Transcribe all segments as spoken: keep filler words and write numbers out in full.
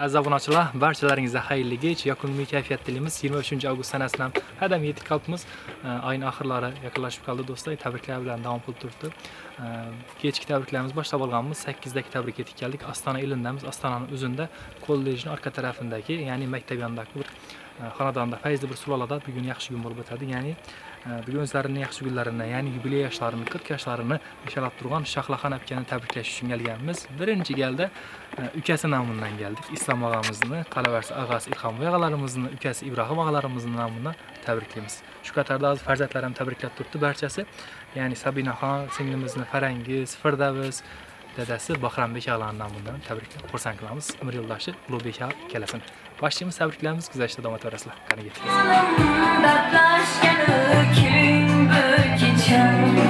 Aziz obunachilar, barchalaringizga hayırlı geç, yakınlığı keyfiyat dilimiz. yirmi üçinchi avgust sanasidan hadam yetib qolibmiz. Ayın ahırları yakınlaşıp kaldı dostlar. Tabriklar bilan davom qilib turibdi. Kechki tabriklarimiz başlab olganmiz. sakkizidagi tabrik etib keldik. Astana ilindamiz. Astana'nın üzerinde kollejning arka tarafındaki, yani maktab yanındaki bir xonadonda, fayzli bir sulolada bugun yaxshi gün bo'lib o'tadi. Yani bugun o'zlarining yaxshi kunlarini, yani yubiley yoshlarini, qirq yoshlarini nishonlab turgan Shahloxon apkani tabriklash uchun kelganmiz. Birinchi galda ukasi nomidan geldik. İslam ağamızın, talabarisi ağası İlham Boy ağalarımızın, ukasi İbrahim ağalarımızın nomidan tabriklaymiz. Shu qatorda az farzandlarim tabriklab turibdi barchasi. Yani Sabinaxon singlimizning Farangiz, Firdavis, dadasi Bahrambek ağalarning nomidan tabriklab xursand qilamiz. Umr yo'ldoshi Ulug'bek ağa ikkalasini. Başlaymiz tabriklarimiz, kuzatishda davom etaverasizlar. Qani ketdik. Thank you.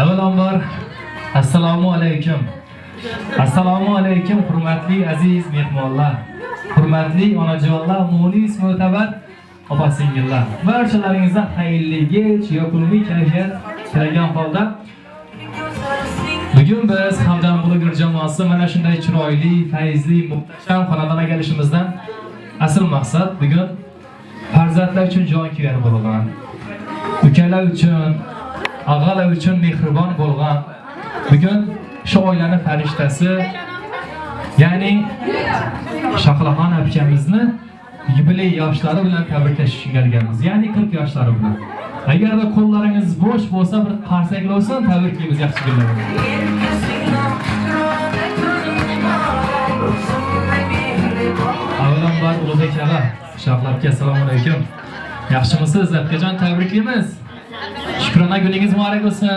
Avvalambor assalomu alaykum. Assalomu alaykum hurmatli aziz mehmonlar, hurmatli onajonlar, munis mo'tabar opa-singillar. Barchalaringizga xayrli kech, yoqimli kayfiyat tilagan holda bugun biz Hamdam bloger jamoasi mana shunday chiroyli, fayzli, muhtasham xonadonga kelishimizdan asl maqsad bugun farzandlar uchun jon kuyar bo'lgan, ukalar uchun, ağalar uchun mehribon bo'lgan. Bugun shu oilaning farishtasi, ya'ni Shohlaxon apkamizni yubiley yoshlari bilan tabriklashishga kelganmiz. Ya'ni qirq yoshlari bilan. Agarda qo'llaringiz bo'sh bo'lsa, bir qarsaklovsin, tabriklaymiz, yaxshi kunlar. Avvalambor Ulug'bek aka, Shohlarga assalomu alaykum. Yaxshimisiz? Abkajon tabriklaymiz. Shukrona gününüz mübarek olsun.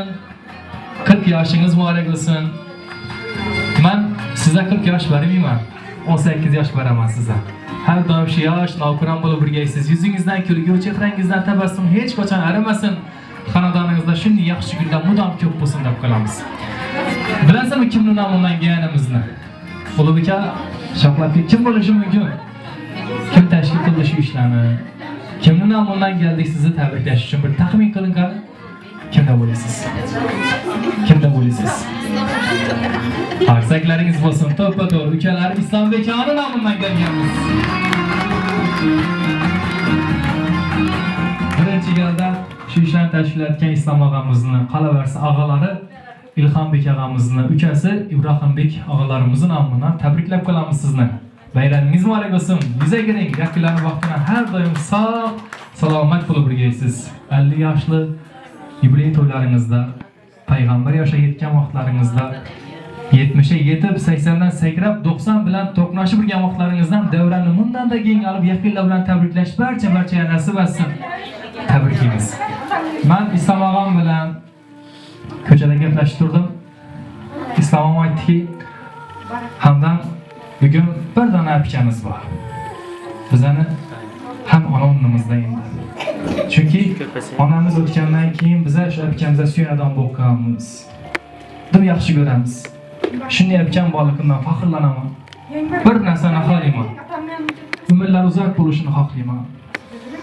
kırk yaşınız mübarek olsun. Ben size kırk yaş vermeyeyim ben. on sekiz yaş veremem size. Her davşi yaş, navkuran bulu birgeysiz. Yüzünüzden, külgü, çehrenizden tebessüm hiç kaçan aramasın. Xanadanınızda şimdi yaxşı günde mudam köp olsun deb qolamiz. Bilasizmi kimning nomidan kelganimizni? Ulug'bek aka, Shohlarga kim bo'lishi mumkin? Kim tashkil qildi shu ishlarni? Kimning nomidan geldik sizi tabriklash uchun bir tahmin qiling qani. Kimda bo'lasiz? Kimda bo'lasiz? Arsaklaringiz bo'lsin, to'ppa to'g'ri ukalar Islombek aka nomidan kelganmiz. Birinchi galda shu ishlarni tashkil etgan Islom og'amizni, qalaversa og'alari Ilhambek og'amizni, ukasi Ibrohimbek og'alarimizni nomidan tabriklab qolamiz sizni. Bayramingiz muborak bo'lsin. Bizga keling, yaqinlarning vaqtida har doim sog', salomat bo'lib birgaysiz. ellik yoshli yubiley to'ylaringizda, payg'ambar yoshiga yetgan vaqtlaringizda, yetmishga yetib, seksondan sakrab, to'qson bilan to'qnashib birgan vaqtlaringizdan davrani bundan da keng olib, yaqinlar bilan tabriklash barcha barcha nasib etsin. Tabriklaymiz. Men Islom og'am bilan ko'chada gaplashib turdim. Islom og'am aytdiki, Hamdan bugün bir tane apkamiz var. Bizani hem ana o'rnimizda endi. Çünkü onamiz o'tgandan keyin bize şu apkamizga suyanadigan bo'lganmiz. Deb yaxshi ko'ramiz. Shunday apkam borligidan faxrlanaman. Bir narsani xohlayman. Umrlar uzoq bo'lishini xohlayman.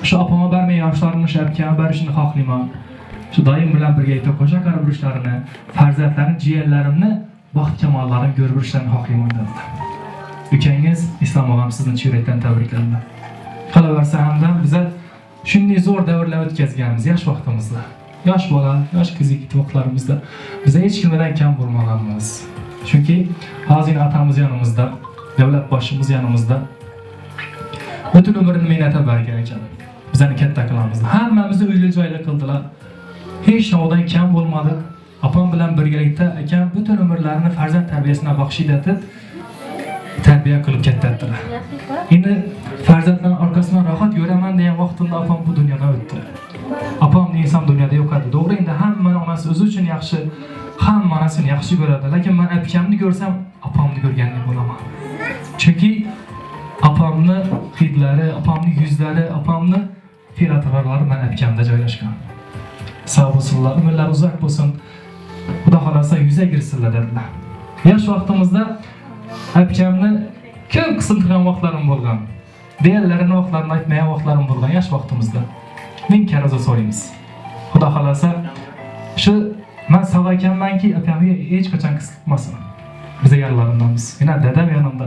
Shu opama barmay yoshlarimni shu apkam berishini xohlayman. Shu doim bilan birga aytib qo'sha qarab burishlarini, farzandlarim, jiyanlarimni baxt kamollarini ko'rib burishlarini xohlayman dedi. Ukangiz Islom og'am sizni yurakdan tabriklayman. Qolaversa hamdan bize shunday zo'r davrlar o'tkazganmiz yosh vaqtimizda. Yosh bola, yosh qizik vaqtlarimizda bize hech kimdan kam bo'lmaganmiz. Chunki hozir atamiz yanımızda, davlat boshimiz yanımızda. Butun umrini mehnatga bergan ekan. Bizani katta qilamiz. Hammamizni uyli joylar qildilar. Hech nodon kam bo'lmadi. Opam bilan birgalikda akam butun umrlarini farzand tarbiyasına baxsh etib tarbiya qilib ketdilar. Endi farzandlar orqasidan rohat ko'raman degan vaqtimda opam bu dunyodan o'tdi. Opam inson dunyoda yo'q edi. To'g'ri, endi hamma onasi o'zi uchun yaxshi, hamma onasini yaxshi ko'radi, lekin men apkamni ko'rsam, opamni ko'rgandek bo'laman. Chunki opamni hidlari, opamning yuzlari, opamning fe'l-atvorlari men apkamda joylashgan. Sog' bo'lsinlar, umrlar uzoq bo'lsin. Xudo xolasa yuzga kirsinlar dedilar. Yosh vaqtimizda apkamni ko'p qismtirgan vaqtlarim bo'lgan. Deyanlarini vaqtlarini aytmagan vaqtlarim bo'lgan yosh vaqtimizda. Ming karaza so'raymiz. Xudo xolasa shu men savakanmanki akamga hech qachon qisqitmasin. Biz yaqinlarimizmiz. Yana dadam yanimda.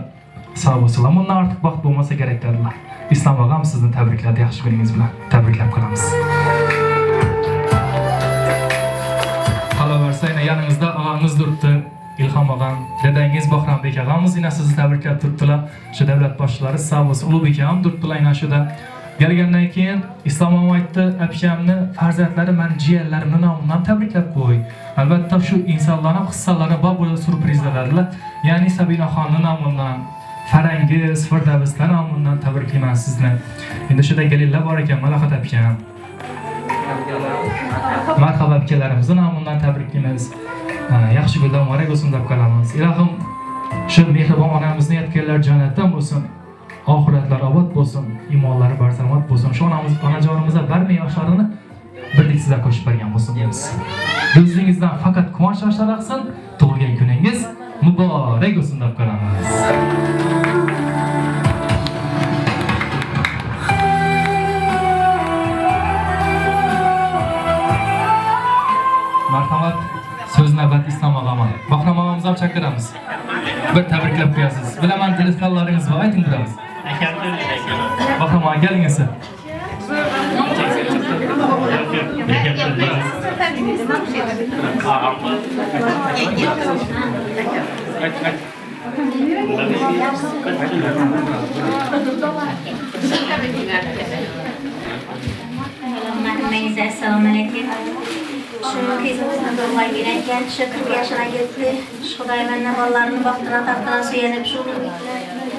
Sog' bo'lsinlar. Bundan ortiq vaqt bo'lmasa kerak dedilar. Islom og'am sizni tabrikladi, yaxshi kuningiz bilan tabriklab qolamiz. Qolaversa yana yaningizda og'amiz turibdi. Ilhom og'am, dedangiz Bahrombek og'amiz yana sizni tabriklab turibdilar. Shu davlat boshchilari sog' bo'lsin, Ulug'bek ham turibdilar yana shuda. Kelgandan keyin Islom og'am aytdi, apkamni farzandlari meni jiyanlarimni nomidan tabriklab qo'y. Albatta shu insonlarning hissalari bor bo'lib surprizlarlar. Ya'ni Sabinaxonning nomidan, Farangiz, Firdavslar nomidan tabriklayman sizni. Endi shuda gelinlar bor ekan, Malahat apkam. Marhamat apkalarimizni nomidan tabriklaymiz. Yaxshi kunlar muborak bo'lsin deb qolamiz. Ilohim, shu mehribon onamizni yotganlar jannatdan bo'lsin, oxiratlari obod bo'lsin, iymonlari barsamat bo'lsin. Shu onamiz, onajonimizga barmay yoshlarini birliksizler koşup bergen bo'lsingiz. Gözlüğünüzden fakat kuvanç yoshlar aqsin, tug'ilgan kuningiz muborak bo'lsin deb ko'ramiz. Marhamat, söz navbati Islom og'ama. Bahrom og'amizni ham chaqiramiz. Bir tabriklab qo'yasiz. Bilaman telefonlaringiz bor, ayting bilamiz. Akamdir, aytaman. Bahrom og'a kelingiz. Şu kızımızın doğuma giren, şu kırk yaşına gitti. Şu dayımın mallarını baktığına taktığına suyanıp, şu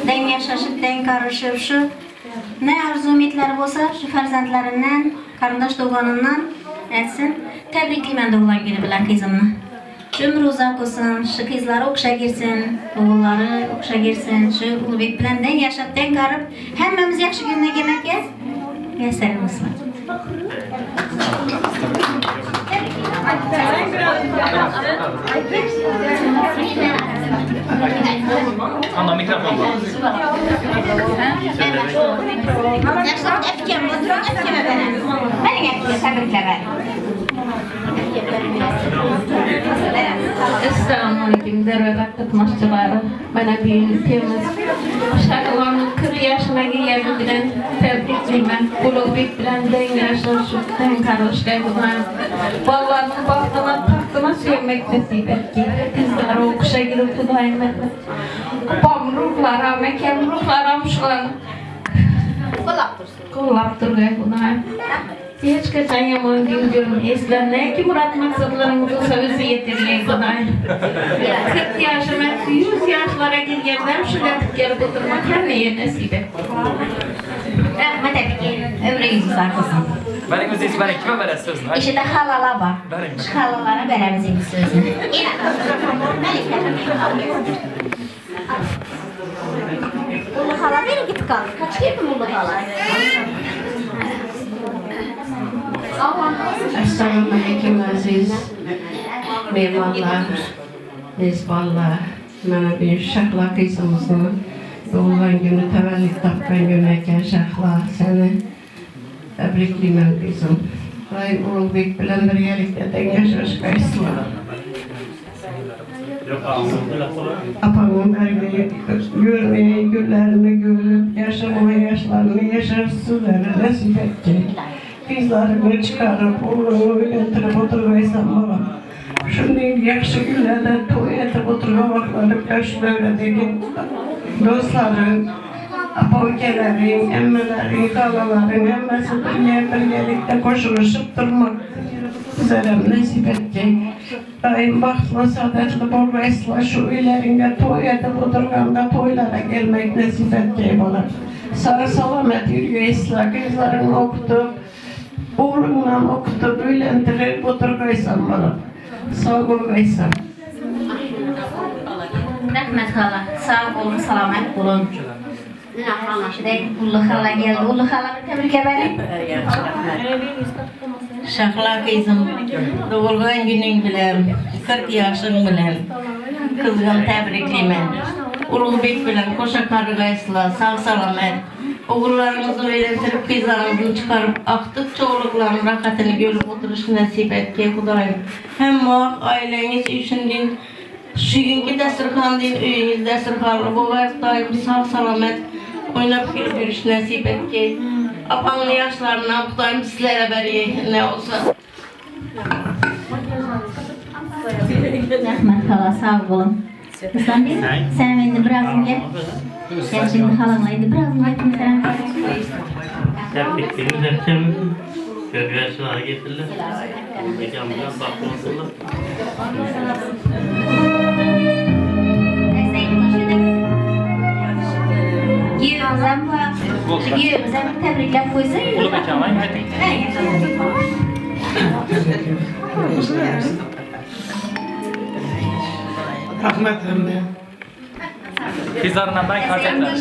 den yaşaşıp, den karışıp, şu ne arzu ümitleri olsa, şu farzandlarından, karındaş doğanından etsin. Tebriklimen doğulan günü bilen kızımla. Ömrü uzak olsun, şu kızları okşa girsin, oğulları okşa girsin, şu ulubek bilen den yaşap, den karıp, hemmemiz yakşı gününe yemek yez, yeselim olsun. Ana mikrofon var. Yaşlar efkem, oturan efkem efendim. Benim efkem, tebrikler verin. Esselamu Aleyküm, dervevek tutmaşçıları. Bana büyüğünü temiz. Şakılanın kırk yaşına giyemi bilen, tebrik bilmem, kulubik bilen, den yaşlar şükten karışkaydı. Vallarını baktığına, taktığına sevmek nasip etki. Kızlara okuşa girip kudayım etmez. Bam ruhlara, mekem ruhlara, muşlara. Kulap dursun. Kulap dursun, kudayım. Hiç kaçan yaman gündürüm eslenler ki Murat maksatlarımızın sözü yetirmeyi kolay. kırk yaşıma, yüz yaşlara gelirken şu katıp gelip oturmak her neye nasip et. Rahmet etki, ömrüyüz uzaklasın. Bana gözünüz bana kime veren sözünü? İşte halala bak. Şu halalara veremizin sözünü. İnan. Ulu hala beni git kal. Kaç girdin ulu hala? Assalomu alaykum aziz mehmonlar, mezbonlar. Mana bu Shahlo qizimizni tug'ilgan kuni, tavallud topgan kuni ekan. Shahlo, seni tabriklayman qizim. Voy Ulug'bek bilan birgalikda tangash qaysilar. Apamın ayrılığı görmeyi, günlerini görüp yaşamaya yaşlarını yaşarsınlar. Nasip etki. Kızlarımı çıkarıp, oğlumu öğretirip oturmaysam bana. Şimdi yakışı günlerden toy etip oturma baklarım, yaşlılara dedim. Dostlarım, apokelerim, emmelerim, kalalarım, emmesi birliğe birlikte koşuluşup durmak üzerem nasip etti. Daim bahtlı, saadetli, borbaysla şu ilerinde toy edip oturmamda toylara gelmek nasip etti bana. Sarı salamet yürüyor isla, kızlarımı okutup, oğlumdan okutup, büyülendirip oturgaysam bana. Sağ olgaysam. Rahmet hala, sağ olun, salamet olun. Ulu hala geldi, ulu hala tebrik ederim. Shahlo kızım, doğulgan günün bilen, kırk yaşın bilen, kızım tebriklimen. Ulug'bek bilen koşa kargaysla, sağ salamet. Oğullarımızı öğrendirip, kızlarımızı çıkarıp, aktıkça oğlukların rahatını görüp oturuşu nasip etkiye kudurayım. Hem muhak aileniz düşündüğün, şu günkü dasturxon deyin, üyünüz dasturxonlu, bu vakit daim sağ salamet oynayıp görüşü nasip etkiye. Apanın yaşlarına bu daim sizlere beri ne olsa. Rahmet hala, sağ olun. Sen beni bırakın gel. Ben şimdi halamlaydı. Biraz vaktim selam kardeşim. Tebriklerimiz erken. Görgüversin hareketliler. Mekanımdan bakmasınlar. Giyomuzdan bu. Giyomuzdan bir tebrikler koysun. Ulu mekanlayın. Hadi. Rahmet Emre. Kızlarından ben karşıladım.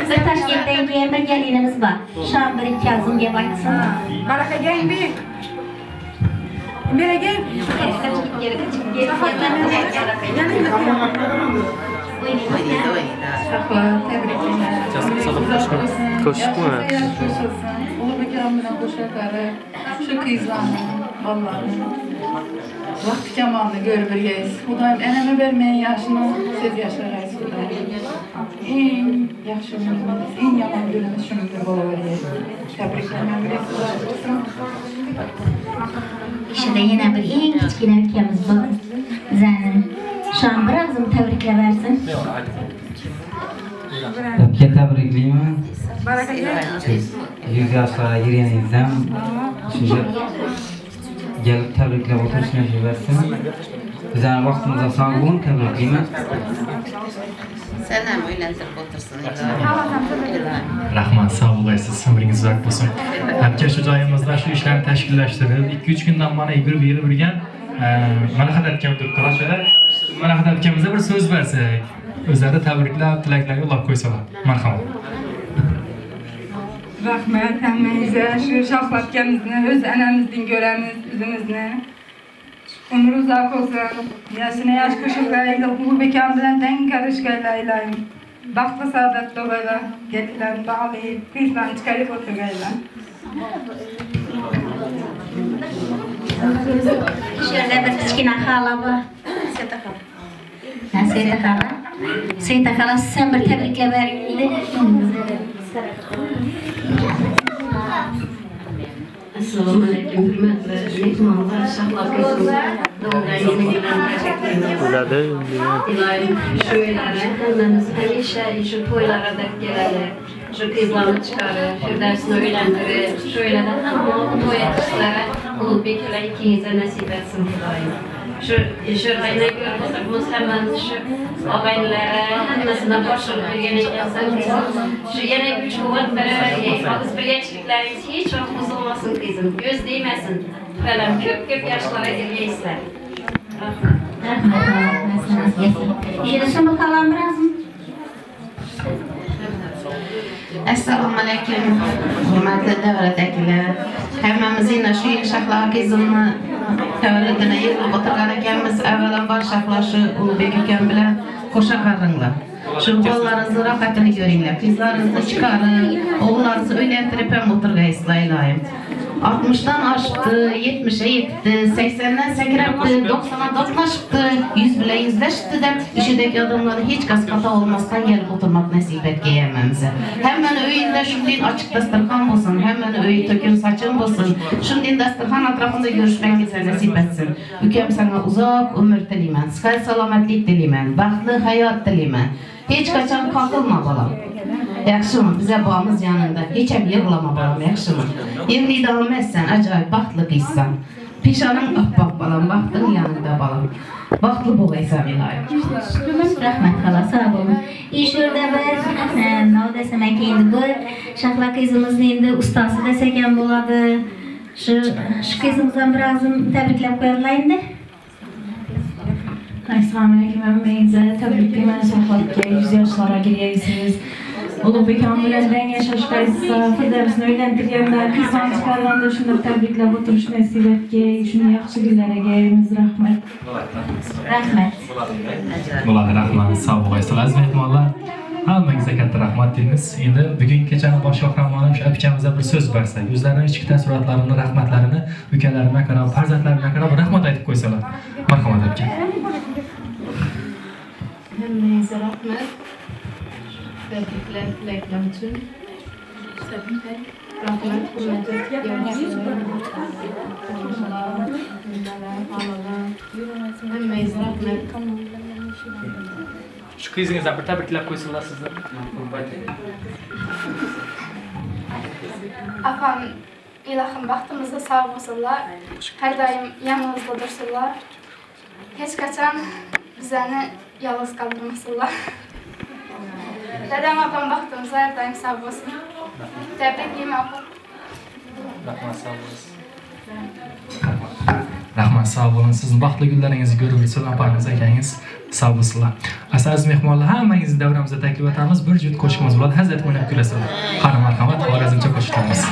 Bize Taşkent'ten giyen bir gelinimiz var. Şam bir iki yazım diye baksana. Baraka gelin bir. Mergen. Vakti kemanını görürüz. Xudayım, ənəmə verməyin yaşını, siz yaşarayız Xudayım. İn yaxşı günümüz, in yaman günümüz şünümdür bola verəyək. Təbrikləməm bilək Xudayım olsun. Şimdi yenə bir en kiçkin ülkemiz bu. Zənim. Şan bırakızım təbriklə versin. Təbrikə təbrikliyim. yüz yaşlara girənizdən. Çünki gelip tebrikle otursun yaşayıversin. Güzel vaktinize sağ olun, tebrikliyim. Senem oylandırıp otursun. Rahman, sağ olayısınız, sımrınız uzak olsun. Həbkəş ocağımızda şu işlerini təşkilləşdirir. iki üç gündən bana bir yeri bürgən, mənə xat ətkəm durub qalaş edər. Mənə xat ətkəmizə bir söz versək. Özlərdə təbriklə, diləkləri Allah qoysalar. Mərhaba. Rahmet, əməyizə, şu şahlatkamızını, öz ənəmizdən görəmiz, üzümüzünü. Ömür uzaq olsun, yaşına yaş qışıqlayla, uğur bekan bilən dən qarışqaylayla, vaxt və saadət dolayla, gətirilən, bağlayıb, qızla çıxarıb oturqayla. Şöyle bir kiçkin axala bu. Seyda xala. Nə Seyda xala? Seyda xala, sən bir təbriklə verin indi. Assalamu alaikum, hürmetli mehmanlar, şahlar kızım, doğumdan yeni gelen gerçeklerim. İlayim, şu öylere, hemen hemişe, şu toylara dek geleli, şu kızlarını çıkarır, şu dersini öğrendirir, şu öylere, ama bu yetişlere, olup bir kere ikinize nasip etsin İlayim. Şu şurayına göre oturduğumuz hemen şu ağaynlara hemesine başarılı bir yemek yapsak. Şu yine güç kuvvet beraber kalız birleştiklerimiz hiç çok bozulmasın kızım. Göz değmesin. Falan köp köp yaşlara girmeyizler. Yarışın bakalım biraz mı? Esselamu aleyküm. Hürmetli devletekiler. Hememizin şu yaşaklar kızımla təvəllüdünə yığılıb oturqan əkənimiz əvvələn baş şaxlaşı Ulubek əkən bilən qoşa qarınlar. Şuqvallarınızı rəqətini görünlər, qızlarınızı çıxarın, oğullarınızı öyləndirib həm oturqay islayılayım. altmışdan aşıqdı, yetmişə yetdi, səksən-dən səkirəbdi, doxsana qatlaşıqdı, yüz bilə yüzləşdi də işədək adamları heç qaskata olmazdan gəlib oturmaq nəsib et geyəməmizə. Həm mən öyündə şundiyin açıq dastarxan olsun, həm mən öy tökün saçın olsun, şundiyin dastarxan atrafında görüşmək bizə nəsib etsin. Ülkəm sənə uzaq ömür diliyəm, sıxay salamətlik diliyəm, baxlı həyat diliyəm. Heç qaçan qalqılma balam. Yaxşımın, bizə bağımız yanında, heç əb yığlama balam, yaxşımın. Yerini idam etsən, acayib, baxtlı qıysan. Pişanın ıqqaq balam, baxtın yanında balam. Baxtlı boğaysan ilayim. Rəhmət qala, sağ olun. İşurda bir, nə o desəm əki indi bu, şaxla qızımızın indi ustası dəsəkən boladı. Şu qızımızdan birazım təbrikləb qoyarlayın da. Əsləm-ələküm, əmməyizə, təbrikli mən şaxlatı ki, yüz yaşlara girəyisiniz. Ulubek ambuləndən yaşaşqaysa, fədərsini öyləndirgəndə, qızdan çıxarlanda şundur təbriklə oturuş nəsib et ki, şunu yaxşı günlərə gəyimiz, rəhmət. Rəhmət. Bulaq, rəhmət, sağ olayısın, əzmə etmanlar. Həmməyizə kətdə rəhmət deyiniz. İndi bugün keçən baş yoxramlarım ki, öpkəmizə bir söz bərsək, yüzlərinin içki təsuratlarını, rəhmətlərini, ülkələrinə qarab, pərzətlərinə qarab, rəhmət aytıb qoysalar. Mərhəmət öpkəm. Həmməyizə rəhmət. Təbriklər, diləklər üçün rəhmət, hürmətət, yaxşılar, qoşalar, günlərə, halalar, əmməyiz rəhmət. Şu qızınıza bir təbriklər qoysunlar sizə. Afan, ilahım, vaxtımızda sağ olsunlar, hər daim yanımızda dursunlar, heç qaçan bizəni yalnız qaldırmasınlar. Dədəm apam baxdığımıza hər daim sağ olsun. Təbrikliyim apam. Rəhman sağ olun. Rəhman sağ olun. Sizin vaxtlı günlərinizi görüb üçün aparınıza gəyiniz sağ olsunlar. Əsəz mehmanlı həməyinizi dəvrəmizə təklif etəmiz. Bir cüt qoşqımız bulan Həzrət Münəb Güləsində. Xanım Arxamat, Xorazmca qoşqlarımız.